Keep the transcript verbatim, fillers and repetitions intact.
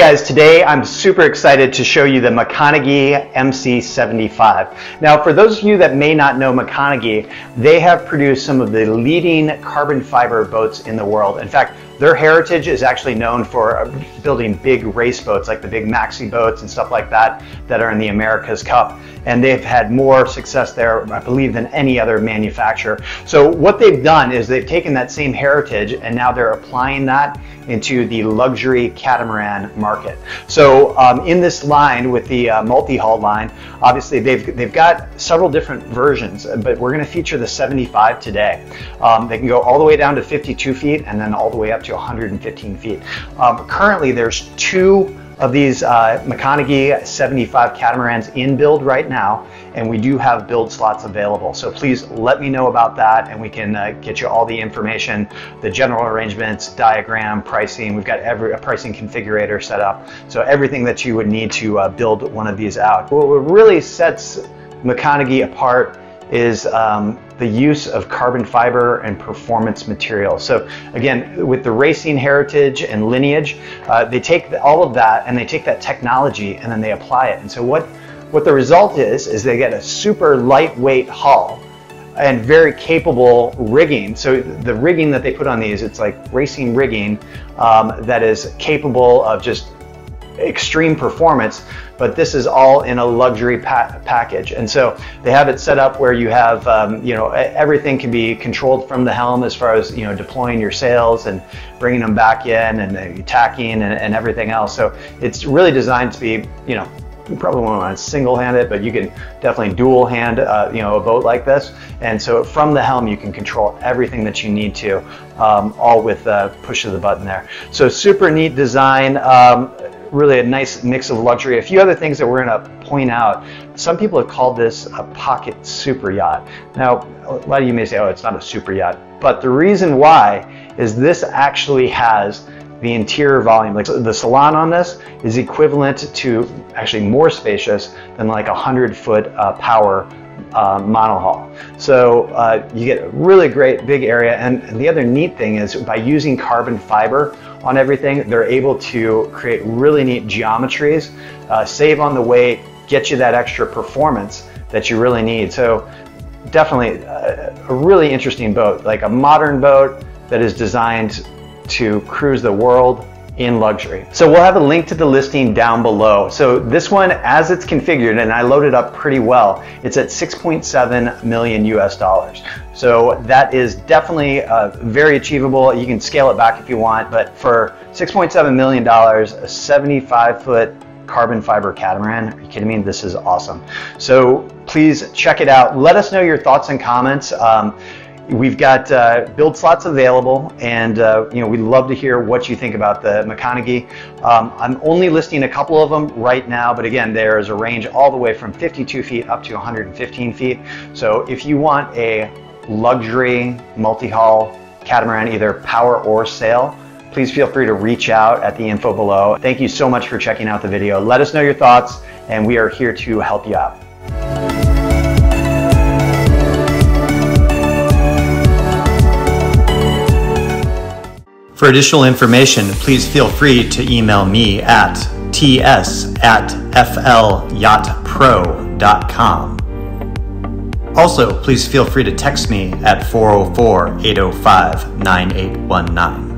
Hey guys, today I'm super excited to show you the McConaghy M C seventy-five. Now for those of you that may not know McConaghy, they have produced some of the leading carbon fiber boats in the world. In fact, their heritage is actually known for building big race boats, like the big maxi boats and stuff like that, that are in the America's Cup. And they've had more success there, I believe, than any other manufacturer. So what they've done is they've taken that same heritage and now they're applying that into the luxury catamaran market. So um, in this line, with the uh, multi-hull line, obviously they've, they've got several different versions, but we're gonna feature the seventy-five today. Um, they can go all the way down to fifty-two feet and then all the way up to one hundred fifteen feet. Um, currently there's two of these uh, McConaghy seventy-five catamarans in build right now, and we do have build slots available. So please let me know about that and we can uh, get you all the information, the general arrangements, diagram, pricing. We've got every a pricing configurator set up. So everything that you would need to uh, build one of these out. What really sets McConaghy apart is um, the use of carbon fiber and performance materials. So again, with the racing heritage and lineage, uh, they take all of that and they take that technology and then they apply it. And so what, what the result is, is they get a super lightweight hull and very capable rigging. So the rigging that they put on these, it's like racing rigging um, that is capable of just extreme performance, but this is all in a luxury pa package. And so they have it set up where you have, um, you know, everything can be controlled from the helm as far as, you know, deploying your sails and bringing them back in and uh, tacking and, and everything else. So it's really designed to be, you know, you probably won't want to single-hand it, but you can definitely dual-hand, uh, you know, a boat like this. And so from the helm, you can control everything that you need to, um, all with the uh, push of the button there. So super neat design. Um, really a nice mix of luxury. A few other things that we're gonna point out. Some people have called this a pocket super yacht. Now, a lot of you may say, oh, it's not a super yacht. But the reason why is this actually has the interior volume. Like the salon on this is equivalent to, actually more spacious than like a hundred foot uh, power uh, monohull. So uh, you get a really great big area. And the other neat thing is by using carbon fiber on everything, they're able to create really neat geometries, uh, save on the weight, get you that extra performance that you really need. So definitely a, a really interesting boat, like a modern boat that is designed to cruise the world in luxury. So we'll have a link to the listing down below. So this one, as it's configured, and I loaded up pretty well, it's at six point seven million U S dollars. So that is definitely uh, very achievable. You can scale it back if you want, but for six point seven million dollars, a seventy-five foot carbon fiber catamaran, are you kidding me? This is awesome. So please check it out. Let us know your thoughts and comments. Um, We've got uh, build slots available, and uh, you know, we'd love to hear what you think about the McConaghy. Um, I'm only listing a couple of them right now, but again, there is a range all the way from fifty-two feet up to one hundred fifteen feet. So if you want a luxury multi-hull catamaran, either power or sail, please feel free to reach out at the info below. Thank you so much for checking out the video. Let us know your thoughts, and we are here to help you out. For additional information, please feel free to email me at ts at F L yacht pro dot com. Also, please feel free to text me at four oh four, eight oh five, nine eight one nine.